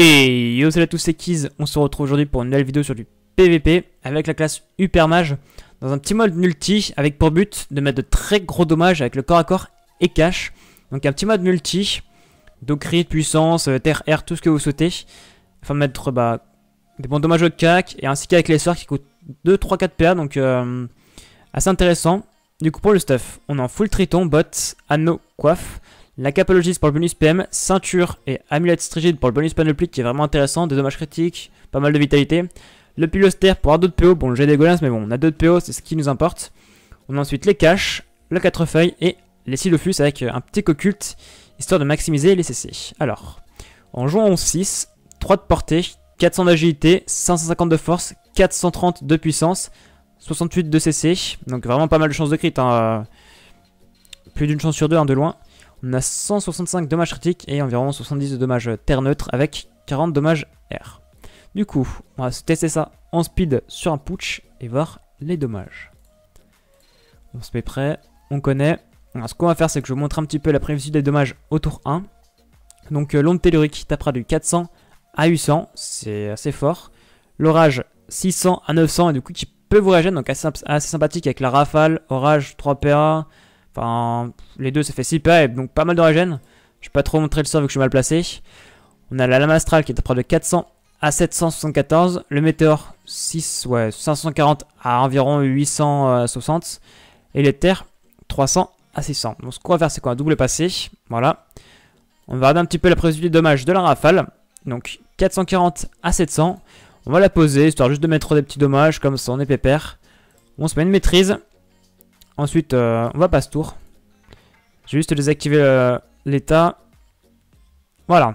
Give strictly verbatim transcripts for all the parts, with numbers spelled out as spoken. Et yo, salut à tous, c'est Kiz. On se retrouve aujourd'hui pour une nouvelle vidéo sur du P V P avec la classe Huppermage dans un petit mode multi avec pour but de mettre de très gros dommages avec le corps à corps et cash. Donc un petit mode multi, docrit, puissance, terre, air, tout ce que vous souhaitez, afin de mettre bah, des bons dommages au C A C et ainsi qu'avec les sorts qui coûtent deux, trois, quatre P A, donc euh, assez intéressant. Du coup, pour le stuff, on est en full triton, bottes, anneaux, coiffe, la capologiste pour le bonus P M, ceinture et amulette strigide pour le bonus panoptique qui est vraiment intéressant, des dommages critiques, pas mal de vitalité, le pile austère pour avoir deux de P O, bon le jet dégueulasse mais bon on a deux de P O, c'est ce qui nous importe. On a ensuite les caches, le quatre feuilles et les Silofus avec un petit occulte, histoire de maximiser les C C. Alors, en jouant en six, trois de portée, quatre cents d'agilité, cinq cent cinquante de force, quatre cent trente de puissance, soixante-huit de C C, donc vraiment pas mal de chances de crit, hein. Plus d'une chance sur deux hein, de loin. On a cent soixante-cinq dommages critiques et environ soixante-dix de dommages terre neutre avec quarante dommages air. Du coup, on va tester ça en speed sur un putsch et voir les dommages. On se met prêt, on connaît. Alors, ce qu'on va faire, c'est que je vous montre un petit peu la prévisibilité des dommages au tour un. Donc euh, l'onde tellurique tapera du quatre cents à huit cents, c'est assez fort. L'orage six cents à neuf cents et du coup qui peut vous régénérer, donc assez, assez sympathique avec la rafale, orage trois P A. Enfin, les deux ça fait six P A et donc pas mal de régène. Je ne vais pas trop montrer le sort vu que je suis mal placé. On a la lame astrale qui tapera de quatre cents à sept cent soixante-quatorze, le météore six, ouais, cinq cent quarante à environ huit cent soixante et les terres trois cents à six cents. Donc ce qu'on va faire, c'est qu'on va double passer. Voilà. On va regarder un petit peu la prévisibilité des dommages de la rafale. Donc quatre cent quarante à sept cents. On va la poser histoire juste de mettre des petits dommages comme ça on est pépère. On se met une maîtrise. Ensuite euh, on va passer tour. Je vais juste désactiver euh, l'état. Voilà.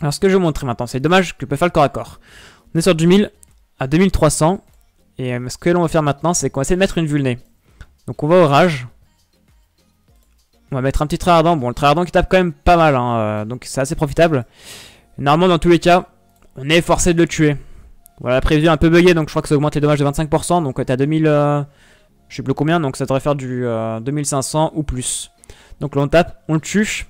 Alors ce que je vais vous montrer maintenant, c'est les dommages que peut faire le corps à corps. On est sur du mille à deux mille trois cents. Et euh, ce que l'on va faire maintenant, c'est qu'on va essayer de mettre une vulnée. Donc on va au rage. On va mettre un petit trait ardent. Bon, le trait ardent qui tape quand même pas mal, hein, euh, donc c'est assez profitable. Normalement, dans tous les cas, on est forcé de le tuer. Voilà, la prévision est un peu buggée, donc je crois que ça augmente les dommages de vingt-cinq pour cent. Donc euh, t'as deux mille, euh, je sais plus combien, donc ça devrait faire du euh, deux mille cinq cents ou plus. Donc là, on tape, on le tue.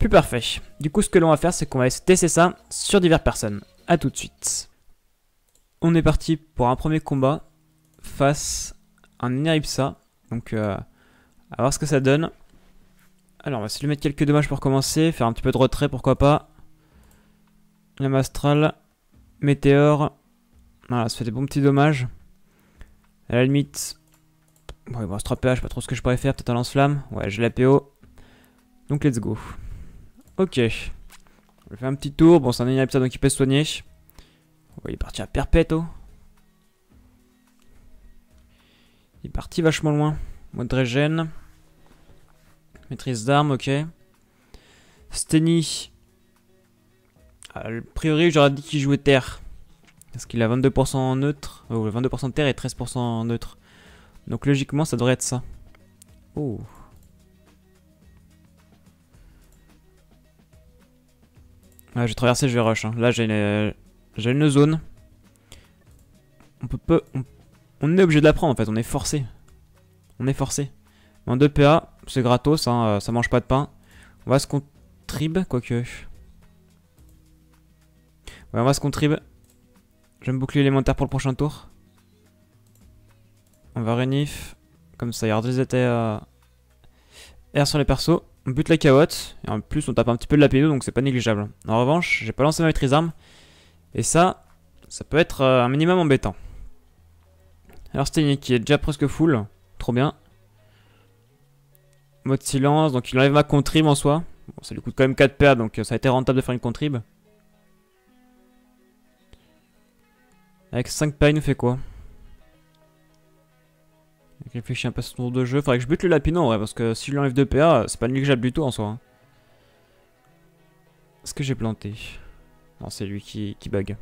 Plus parfait. Du coup, ce que l'on va faire, c'est qu'on va tester ça sur diverses personnes. A tout de suite. On est parti pour un premier combat face à un Eniripsa. Donc, euh, à voir ce que ça donne. Alors on va essayer de lui mettre quelques dommages pour commencer, faire un petit peu de retrait pourquoi pas. Lame astrale, météore, voilà ça fait des bons petits dommages. À la limite, bon il me reste trois P A, je sais pas trop ce que je pourrais faire, peut-être un lance-flamme, ouais j'ai la P O. Donc let's go. Ok, je fais un petit tour, bon c'est un Eniripsa donc il peut se soigner. Ouais, il est parti à perpéto. Il est parti vachement loin, mode régène. Maîtrise d'armes, ok. Steny. A priori, j'aurais dit qu'il jouait terre. Parce qu'il a vingt-deux pour cent neutre. Oh, vingt-deux pour cent terre et treize pour cent neutre. Donc logiquement, ça devrait être ça. Oh. Ah, je vais traverser, je vais rush. Hein. Là, j'ai une... une zone. On peut peu... on... on est obligé de la prendre en fait, on est forcé. On est forcé. En deux P A, c'est gratos, hein, ça mange pas de pain. On va se contrib, quoique. Ouais, on va se contrib. Je vais me boucler élémentaire pour le prochain tour. On va renif. Comme ça, il y a des étés à R sur les persos. On bute la cahotte. Et en plus, on tape un petit peu de la pédo, donc c'est pas négligeable. En revanche, j'ai pas lancé ma maîtrise arme. Et ça, ça peut être un minimum embêtant. Alors, Steny qui est déjà presque full. Trop bien. Mode silence, donc il enlève ma contrib en soi. Bon, ça lui coûte quand même quatre P A, donc ça a été rentable de faire une contrib. Avec cinq P A, il nous fait quoi? Il réfléchit un peu à ce tour de jeu. Faudrait que je bute le lapino, ouais, parce que si je lui enlève deux P A, c'est pas négligeable du tout en soi. Hein. Est-ce que j'ai planté? Non, c'est lui qui, qui bug.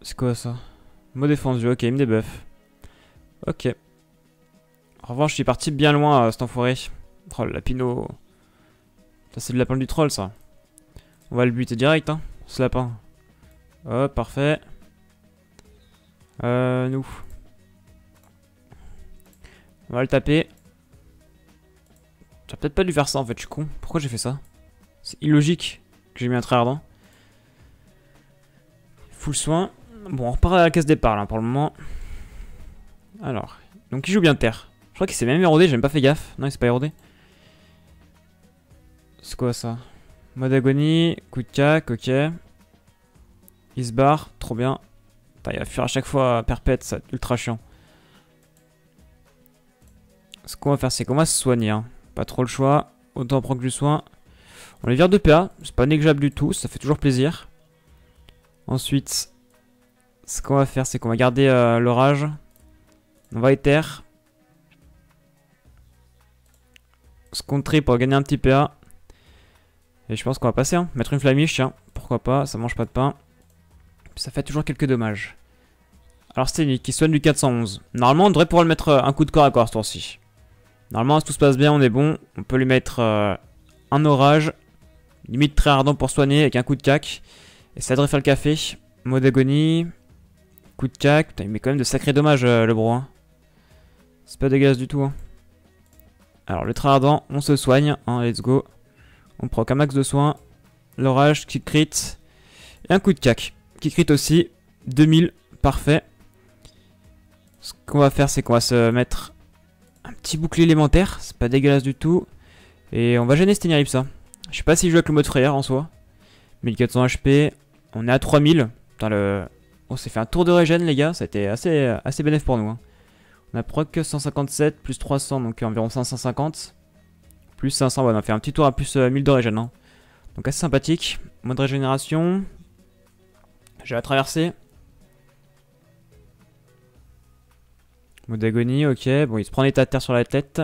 C'est quoi ça? Mot défendu, ok, il me débuff. Ok. En revanche, je suis parti bien loin, euh, cet enfoiré. Oh, le lapino. Ça, c'est le lapin du troll, ça. On va le buter direct, hein, ce lapin. Hop, oh, parfait. Euh, nous. On va le taper. J'ai peut-être pas dû faire ça en fait, je suis con. Pourquoi j'ai fait ça? C'est illogique que j'ai mis un trait ardent. Full soin. Bon, on repart à la case départ là pour le moment. Alors, donc il joue bien terre. Je crois qu'il s'est même érodé, j'ai même pas fait gaffe. Non, il s'est pas érodé. C'est quoi ça? Mode agonie, coup de cac, ok. Il se barre, trop bien. Putain, il va fuir à chaque fois à perpète, ça va être ultra chiant. Ce qu'on va faire, c'est qu'on va se soigner. Hein. Pas trop le choix, autant prendre du soin. On les vire de P A, c'est pas négligeable du tout, ça fait toujours plaisir. Ensuite, ce qu'on va faire, c'est qu'on va garder euh, l'orage. On va éther. Se contrer pour gagner un petit P A. Et je pense qu'on va passer, hein. Mettre une flamiche, tiens, pourquoi pas, ça mange pas de pain. Ça fait toujours quelques dommages. Alors c'est lui qui soigne du quatre cent onze. Normalement, on devrait pouvoir le mettre un coup de corps à corps ce tour-ci. Normalement, si tout se passe bien, on est bon. On peut lui mettre euh, un orage. Limite très ardent pour soigner avec un coup de cac. Et ça devrait faire le café. Mode agonie. Coup de cac. Putain, il met quand même de sacrés dommages, euh, le bro. Hein. C'est pas dégueulasse du tout. Hein. Alors, le très ardent, on se soigne. Hein, let's go. On proc un max de soins. L'orage qui crit. Et un coup de cac qui crit aussi. deux mille. Parfait. Ce qu'on va faire, c'est qu'on va se mettre un petit bouclier élémentaire, c'est pas dégueulasse du tout. Et on va gêner cet Eniripsa. Je sais pas s'il joue avec le mode frayeur en soi. mille quatre cents H P, on est à trois mille. Putain, le... on s'est fait un tour de régène, les gars, ça a été assez, assez bénéf pour nous. Hein. On a proc cent cinquante-sept, plus trois cents, donc environ cinq cent cinquante. Plus cinq cents, ouais, on a fait un petit tour à plus euh, mille de régène. Hein. Donc assez sympathique. Mode régénération. J'ai la traversée. Mode agonie, ok. Bon, il se prend l'état de terre sur la tête.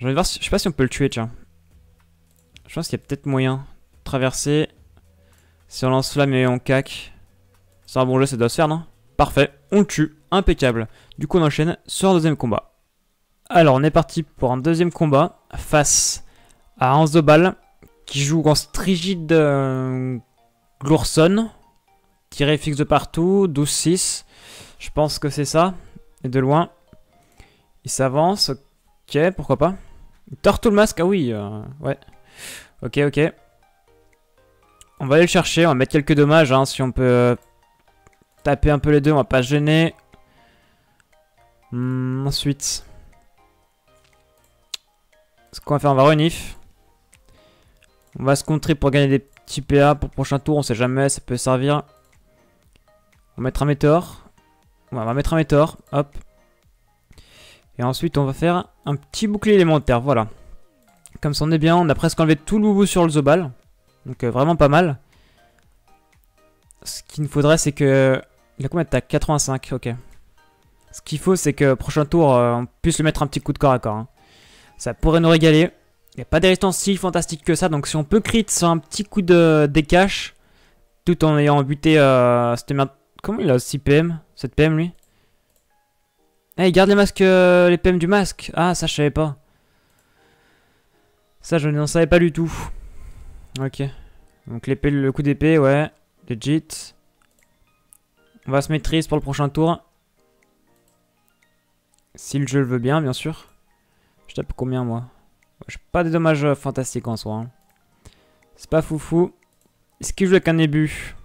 J'ai envie de voir si... Je sais pas si on peut le tuer, tiens. Je pense qu'il y a peut-être moyen. Traverser. Si on lance flamme et on cac. C'est un bon jeu, ça doit se faire, non? Parfait, on le tue. Impeccable. Du coup, on enchaîne sur un deuxième combat. Alors, on est parti pour un deuxième combat face à Hans de Ball qui joue en strigide euh, Glourson. Tiré fixe de partout, douze six. Je pense que c'est ça. Et de loin. Il s'avance. Ok, pourquoi pas. Il tord tout le masque. Ah oui. Euh, ouais. Ok, ok. On va aller le chercher. On va mettre quelques dommages. Hein, si on peut euh, taper un peu les deux, on va pas se gêner. Hum, ensuite. Ce qu'on va faire, on va renif. On va se contrer pour gagner des petits P A pour le prochain tour. On sait jamais. Ça peut servir. On va mettre un météore. Ouais, on va mettre un météore, hop. Et ensuite, on va faire un petit bouclier élémentaire, voilà. Comme ça, on est bien, on a presque enlevé tout le bout sur le Zobal. Donc, euh, vraiment pas mal. Ce qu'il nous faudrait, c'est que... Il a combien de tac? quatre-vingt-cinq, ok. Ce qu'il faut, c'est que prochain tour, euh, on puisse le mettre un petit coup de corps à corps. Hein. Ça pourrait nous régaler. Il n'y a pas des résistances si fantastiques que ça. Donc, si on peut crit sur un petit coup de décache, tout en ayant buté euh, cette merde... Comment il a six P M? sept P M lui? Eh, hey, il garde les masques, euh, les P M du masque. Ah, ça je savais pas. Ça je n'en savais pas du tout. Ok. Donc l'épée, le coup d'épée, ouais. Legit. On va se maîtriser pour le prochain tour. Si le jeu le veut bien, bien sûr. Je tape combien moi? J'ai pas des dommages fantastiques en soi. Hein. C'est pas foufou. Est-ce qu'il joue avec un ébu?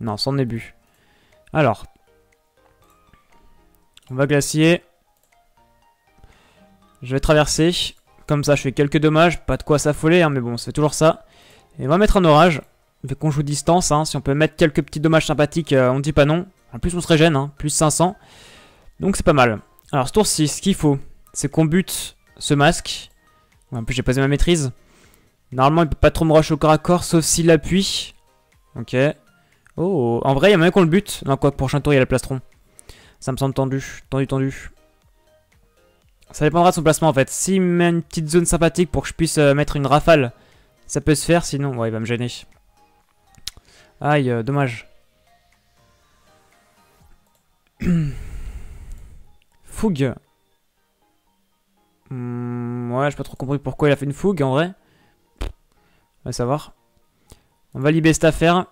Non, sans ébu. Alors, on va glacier. Je vais traverser. Comme ça, je fais quelques dommages. Pas de quoi s'affoler, hein, mais bon, c'est toujours ça. Et on va mettre un orage. Vu qu'on joue distance, hein, si on peut mettre quelques petits dommages sympathiques, euh, on dit pas non. En plus, on se régène, hein, plus cinq cents. Donc, c'est pas mal. Alors, ce tour-ci, ce qu'il faut, c'est qu'on bute ce masque. En plus, j'ai posé ma maîtrise. Normalement, il peut pas trop me rush au corps à corps, sauf s'il appuie. Ok. Oh, en vrai, il y a moyen qu'on le bute. Non, quoi, prochain tour, il y a le plastron. Ça me semble tendu, tendu, tendu. Ça dépendra de son placement, en fait. S'il met une petite zone sympathique pour que je puisse euh, mettre une rafale, ça peut se faire. Sinon, ouais, il va me gêner. Aïe, euh, dommage. Fougue. Mmh, ouais, j'ai pas trop compris pourquoi il a fait une fougue, en vrai. On va savoir. On va libérer cette affaire.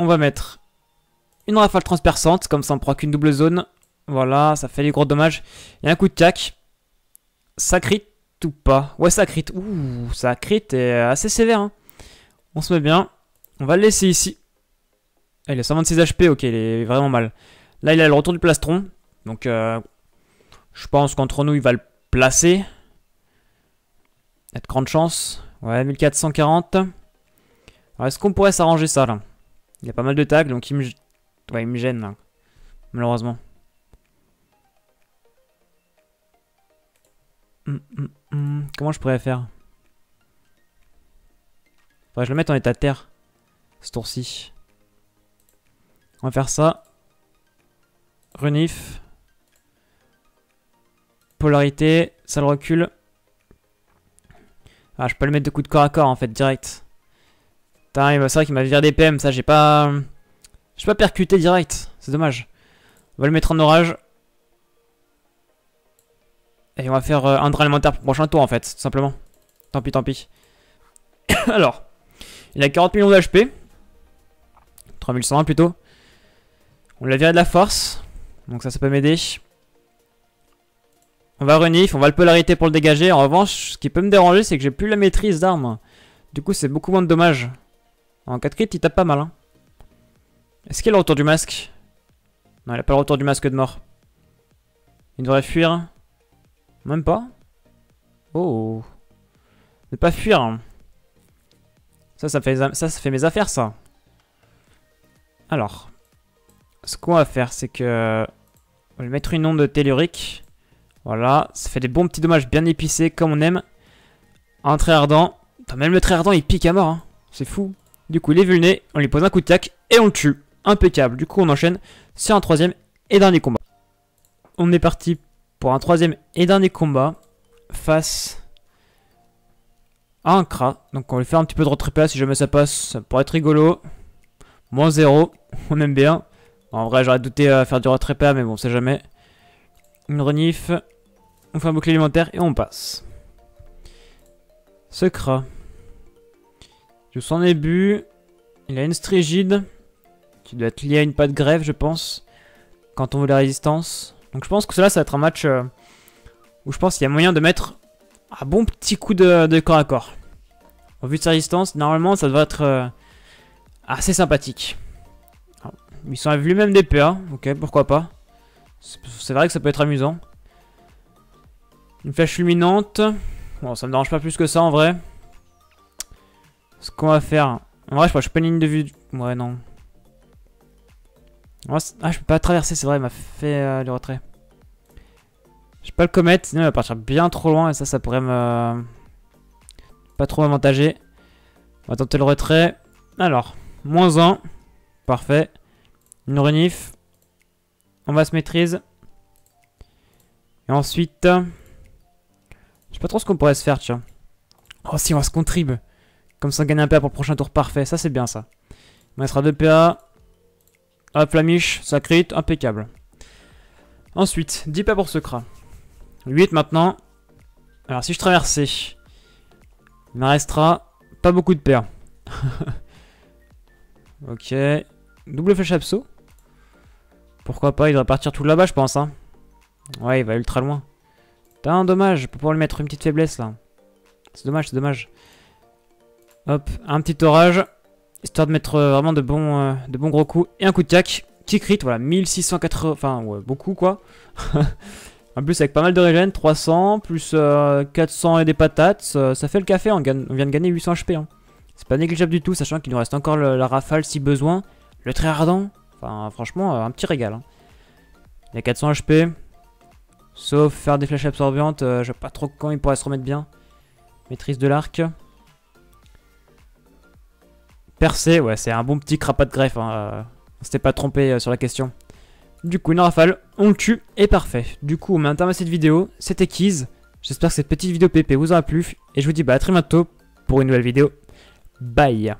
On va mettre une rafale transperçante, comme ça on prend qu'une double zone. Voilà, ça fait des gros dommages. Il y a un coup de cac. Ça crit ou pas? Ouais, ça crit. Ouh, ça crit et assez sévère. Hein. On se met bien. On va le laisser ici. Ah, il a cent vingt-six H P, ok, il est vraiment mal. Là, il a le retour du plastron. Donc, euh, je pense qu'entre nous, il va le placer. Il y a de grandes chances. Ouais, mille quatre cent quarante. Alors, est-ce qu'on pourrait s'arranger ça, là? Il y a pas mal de tags, donc il me, ouais, il me gêne, là. Malheureusement. Hum, hum, hum. Comment je pourrais faire? Faudrait que je le mette en état de terre, ce tour-ci. On va faire ça. Renif. Polarité. Ça le recule. Ah, je peux le mettre de coup de corps à corps en fait, direct. C'est vrai qu'il m'a viré des P M, ça j'ai pas. J'ai pas percuté direct, c'est dommage. On va le mettre en orage. Et on va faire un drain alimentaire pour le prochain tour en fait, tout simplement. Tant pis, tant pis. Alors, il a quarante millions d'H P. trois mille cent vingt plutôt. On l'a viré de la force, donc ça, ça peut m'aider. On va renif, on va le polarité pour le dégager. En revanche, ce qui peut me déranger, c'est que j'ai plus la maîtrise d'armes. Du coup, c'est beaucoup moins de dommages. En quatre crit, il tape pas mal. Hein. Est-ce qu'il a le retour du masque? Non, il a pas le retour du masque de mort. Il devrait fuir. Même pas. Oh. Ne pas fuir. Hein. Ça, ça fait, ça, ça fait mes affaires, ça. Alors. Ce qu'on va faire, c'est que... on va lui mettre une onde tellurique. Voilà, ça fait des bons petits dommages bien épicés, comme on aime. Un trait ardent. Attends, même le trait ardent, il pique à mort. Hein. C'est fou. Du coup, il est vulné. On lui pose un coup de tac et on le tue. Impeccable. Du coup, on enchaîne sur un troisième et dernier combat. On est parti pour un troisième et dernier combat face à un Cra. Donc, on va lui faire un petit peu de retripé si jamais ça passe. Ça pourrait être rigolo. Moins zéro. On aime bien. En vrai, j'aurais douté à faire du retrépé, mais bon, on sait jamais. Une renif. On fait un bouclier alimentaire et on passe. Ce Cra. Je joue son début. Il a une strigide. Qui doit être liée à une patte grève, je pense. Quand on veut la résistance. Donc je pense que cela, ça va être un match euh, où je pense qu'il y a moyen de mettre un bon petit coup de, de corps à corps. En vue de sa résistance, normalement, ça devrait être euh, assez sympathique. Alors, il s'enlève lui-même des P A. Ok, pourquoi pas. C'est vrai que ça peut être amusant. Une flèche luminante. Bon, ça me dérange pas plus que ça en vrai. Ce qu'on va faire. En vrai, je crois que je peux pas une ligne de vue. Ouais, non. Ah, je peux pas traverser, c'est vrai, il m'a fait euh, le retrait. Je peux pas le commettre, sinon il va partir bien trop loin et ça, ça pourrait me. Pas trop m'avantager. On va tenter le retrait. Alors, moins un. Parfait. Une renif. On va se maîtrise. Et ensuite. Euh, je sais pas trop ce qu'on pourrait se faire, tiens. Oh si, on va se contrib. Comme ça, on gagne un P A pour le prochain tour parfait. Ça, c'est bien ça. On restera deux P A. Hop, la miche. Ça crit. Impeccable. Ensuite, dix P A pour ce Cra. huit maintenant. Alors, si je traversais, il me restera pas beaucoup de P A. Ok. Double flèche abso. Pourquoi pas, il devrait partir tout là-bas, je pense. Hein. Ouais, il va ultra loin. T'as un dommage, je peux pas lui mettre une petite faiblesse là. C'est dommage, c'est dommage. Hop, un petit orage. Histoire de mettre euh, vraiment de bons, euh, de bons gros coups. Et un coup de cac qui crit, voilà, mille six cent quatre-vingts. Enfin, ouais, beaucoup quoi. En plus, avec pas mal de régène, trois cents, plus euh, quatre cents et des patates. Ça, ça fait le café, on, gagne, on vient de gagner huit cents H P. Hein. C'est pas négligeable du tout, sachant qu'il nous reste encore le, la rafale si besoin. Le trait ardent. Enfin, franchement, un petit régal. Hein. Il y a quatre cents H P. Sauf faire des flèches absorbantes. Euh, je sais pas trop quand il pourrait se remettre bien. Maîtrise de l'arc. Percé, ouais, c'est un bon petit Cra de greffe. Hein. Euh, on s'était pas trompé euh, sur la question. Du coup, une rafale. On le tue. Et parfait. Du coup, on met un terme à cette vidéo. C'était Kiz. J'espère que cette petite vidéo P P vous aura plu. Et je vous dis bah, à très bientôt pour une nouvelle vidéo. Bye.